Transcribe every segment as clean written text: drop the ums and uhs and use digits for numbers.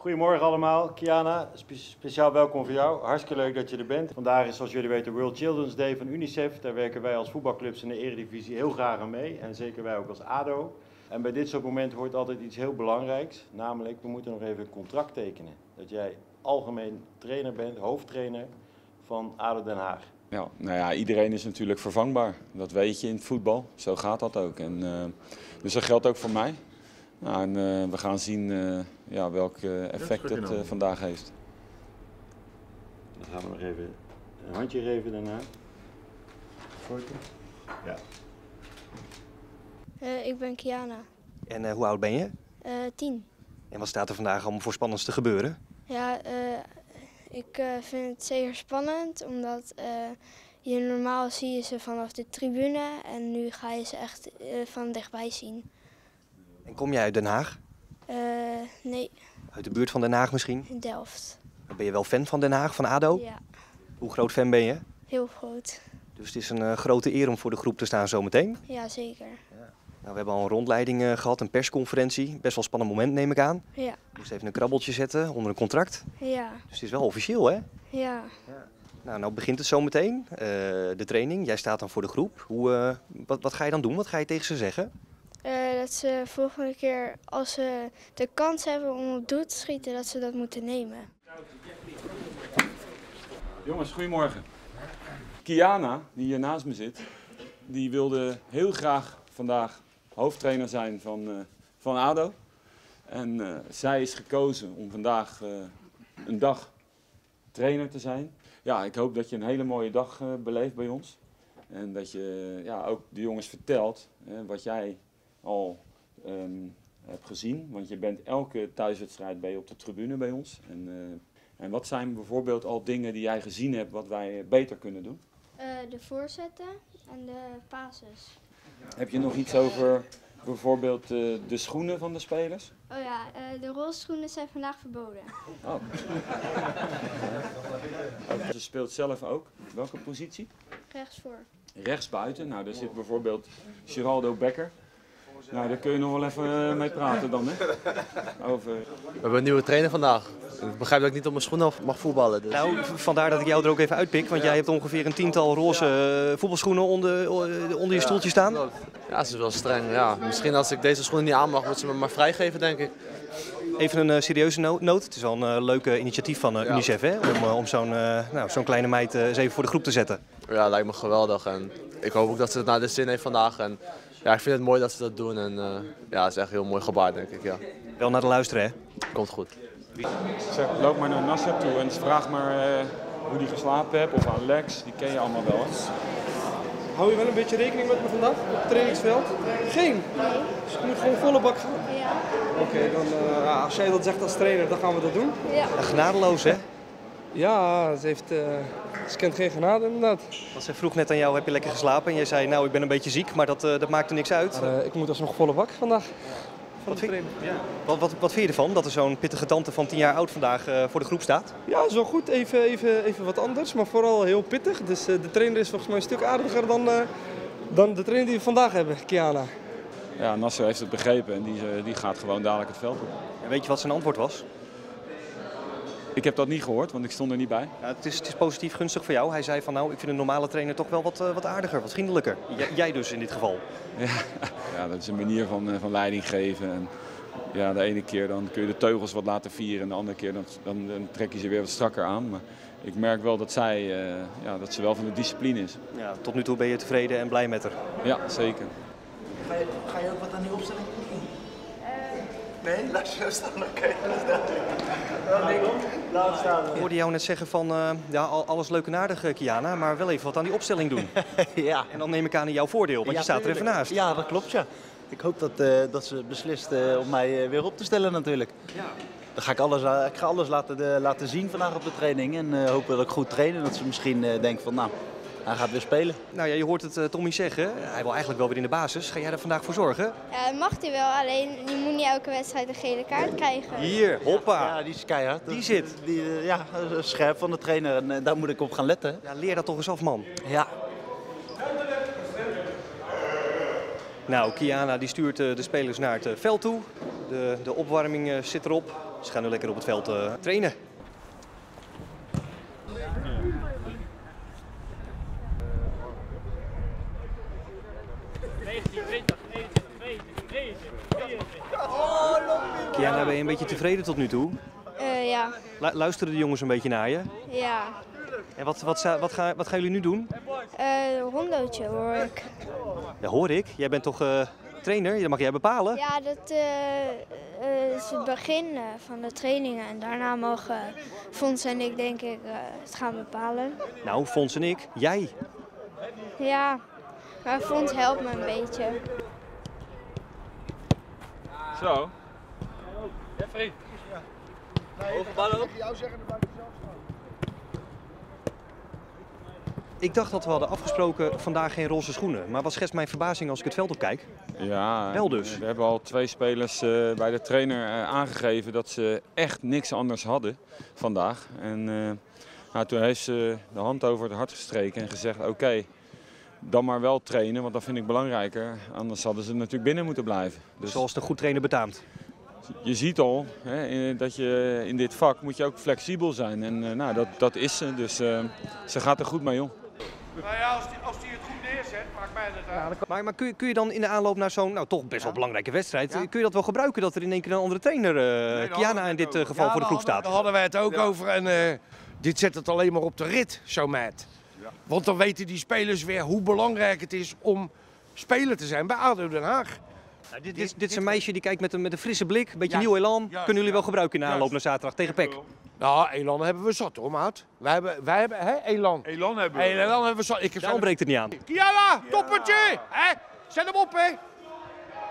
Goedemorgen allemaal. Kyana, speciaal welkom voor jou. Hartstikke leuk dat je er bent. Vandaag is, zoals jullie weten, World Children's Day van UNICEF. Daar werken wij als voetbalclubs in de eredivisie heel graag aan mee. En zeker wij ook als ADO. En bij dit soort momenten hoort altijd iets heel belangrijks. Namelijk, we moeten nog even een contract tekenen. Dat jij algemeen trainer bent, hoofdtrainer van ADO Den Haag. Ja, nou ja, iedereen is natuurlijk vervangbaar. Dat weet je in het voetbal. Zo gaat dat ook. En, dus dat geldt ook voor mij. Nou, en, we gaan zien ja, welk effect het vandaag heeft. Dan gaan we nog even een handje geven daarna. Foto? Ja. Ik ben Kyana. En hoe oud ben je? 10. En wat staat er vandaag allemaal voor spannends te gebeuren? Ja, ik vind het zeker spannend, omdat je normaal zie je ze vanaf de tribune en nu ga je ze echt van dichtbij zien. En kom jij uit Den Haag? Nee. Uit de buurt van Den Haag misschien? In Delft. Ben je wel fan van Den Haag, van ADO? Ja. Hoe groot fan ben je? Heel groot. Dus het is een grote eer om voor de groep te staan zometeen? Ja, zeker. Ja. Nou, we hebben al een rondleiding gehad, een persconferentie. Best wel een spannend moment, neem ik aan. Ja. Je moest even een krabbeltje zetten onder een contract. Ja. Dus het is wel officieel, hè? Ja. Ja. Nou begint het zometeen, de training. Jij staat dan voor de groep. Hoe, wat ga je dan doen? Wat ga je tegen ze zeggen? Dat ze volgende keer, als ze de kans hebben om op doel te schieten, dat ze dat moeten nemen. Jongens, goedemorgen. Kyana, die hier naast me zit, die wilde heel graag vandaag hoofdtrainer zijn van ADO. En zij is gekozen om vandaag een dag trainer te zijn. Ja, ik hoop dat je een hele mooie dag beleeft bij ons. En dat je ja, ook de jongens vertelt wat jij al heb gezien, want je bent elke thuiswedstrijd bij op de tribune bij ons. En wat zijn bijvoorbeeld al dingen die jij gezien hebt wat wij beter kunnen doen? De voorzetten en de passes. Heb je nog iets over bijvoorbeeld de schoenen van de spelers? Oh ja, de rolschoenen zijn vandaag verboden. Oh. Ze speelt zelf ook. Welke positie? Rechtsvoor. Rechtsbuiten. Nou, daar zit bijvoorbeeld Geraldo Becker. Nou, daar kun je nog wel even mee praten dan, hè? Over. We hebben een nieuwe trainer vandaag. Ik begrijp dat ik niet op mijn schoenen mag voetballen. Dus. Nou, vandaar dat ik jou er ook even uitpik, want jij hebt ongeveer een 10-tal roze voetbalschoenen onder je stoeltje staan. Ja, ze is wel streng. Ja. Misschien als ik deze schoenen niet aan mag, moeten ze me maar vrijgeven, denk ik. Even een serieuze noot. Het is al een leuk initiatief van UNICEF, hè? Om zo'n kleine meid eens even voor de groep te zetten. Ja, lijkt me geweldig. En ik hoop ook dat ze het naar de zin heeft vandaag. En ja, ik vind het mooi dat ze dat doen en ja, het is echt een heel mooi gebaar, denk ik. Ja. Wel naar de luisteren, hè? Komt goed. Zeg, loop maar naar Nasser toe en vraag maar hoe die geslapen hebt of aan Lex, die ken je allemaal wel. Hou je wel een beetje rekening met me vandaag op het trainingsveld? Geen! Dus ik moet gewoon volle bak gaan. Ja. Oké, dan als jij dat zegt als trainer, dan gaan we dat doen. Ja. Genadeloos, hè? Ja, ze kent geen genade inderdaad. Want zij vroeg net aan jou, heb je lekker geslapen? En jij zei, nou ik ben een beetje ziek, maar dat maakt er niks uit. Ik moet alsnog volle bak vandaag. Wat vind je ervan, dat er zo'n pittige tante van 10 jaar oud vandaag voor de groep staat? Ja, zo goed. Even wat anders, maar vooral heel pittig. Dus de trainer is volgens mij een stuk aardiger dan de trainer die we vandaag hebben, Kyana. Ja, Nasser heeft het begrepen en die gaat gewoon dadelijk het veld op. En weet je wat zijn antwoord was? Ik heb dat niet gehoord, want ik stond er niet bij. Ja, het is positief gunstig voor jou. Hij zei van, nou, ik vind een normale trainer toch wel wat aardiger, wat vriendelijker. Jij dus in dit geval. Ja, dat is een manier van leiding geven. En, ja, de ene keer dan kun je de teugels wat laten vieren en de andere keer dan trek je ze weer wat strakker aan. Maar ik merk wel dat zij, ja, dat ze wel van de discipline is. Ja, tot nu toe ben je tevreden en blij met haar. Ja, zeker. Ga je ook wat aan die opstelling doen? Nee, laat je staan. Oké, dat is duidelijk. Ik hoorde jou net zeggen van, ja, alles leuk en aardig, Kyana, maar wel even wat aan die opstelling doen. Ja. En dan neem ik aan in jouw voordeel, want ja, je staat er even naast. Ja, dat klopt, ja. Ik hoop dat ze beslist om mij weer op te stellen natuurlijk. Ja. Dan ga ik ga alles laten zien vandaag op de training en hopen dat ik goed train en dat ze misschien denkt van, nou, hij gaat weer spelen. Nou ja, je hoort het Tommy zeggen, hij wil eigenlijk wel weer in de basis. Ga jij daar vandaag voor zorgen? Mag hij wel, alleen je moet niet elke wedstrijd een gele kaart krijgen. Hier, hoppa. Ja, die is keihard. Die zit. Ja, scherp van de trainer en daar moet ik op gaan letten. Ja, leer dat toch eens af, man. Ja. Nou, Kyana die stuurt de spelers naar het veld toe. De opwarming zit erop. Ze gaan nu lekker op het veld trainen. Kyana, ben je een beetje tevreden tot nu toe? Ja. Luisteren de jongens een beetje naar je? Ja. En wat gaan jullie nu doen? Rondootje hoor ik. Ja, hoor ik? Jij bent toch trainer? Dat mag jij bepalen? Ja, dat is het begin van de trainingen. En daarna mogen Fons en ik denk ik het gaan bepalen. Nou, Fons en ik, jij. Ja, maar Fons helpt me een beetje. Zo. Jeffrey. Overballen op. Ik dacht dat we hadden afgesproken vandaag geen roze schoenen. Maar wat schetst mijn verbazing als ik het veld op kijk? Ja, wel dus. We hebben al twee spelers bij de trainer aangegeven dat ze echt niks anders hadden vandaag. En toen heeft ze de hand over het hart gestreken en gezegd oké, dan maar wel trainen, want dat vind ik belangrijker. Anders hadden ze natuurlijk binnen moeten blijven. Dus... Zoals de goed trainer betaamt. Je ziet al hè, dat je in dit vak moet je ook flexibel zijn en nou, dat is ze, dus ze gaat er goed mee om. Nou ja, als die het goed neerzet, maakt mij dat uit. Ja, maar kun je dan in de aanloop naar zo'n nou, toch best wel belangrijke wedstrijd, kun je dat wel gebruiken dat er in één keer een andere trainer, Kyana in dit geval, voor de ploeg staat? Daar hadden wij het ook over en dit zet het alleen maar op de rit, zo meid. Ja. Want dan weten die spelers weer hoe belangrijk het is om speler te zijn bij ADO Den Haag. Nou, dit is een meisje die kijkt met een frisse blik, een beetje nieuw elan. Kunnen jullie wel gebruiken in de aanloop naar zaterdag tegen PEC? Nou, elan hebben we zat hoor, maat. Wij hebben elan. Elan hebben we. Elan hebben we zat. Ik heb zo breekt het niet aan. Kyana, toppertje! Hè? Zet hem op, hè?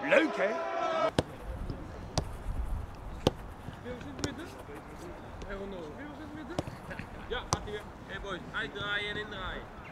Leuk, hè? Ja, gaat hier. Hey boys, uitdraaien en indraaien.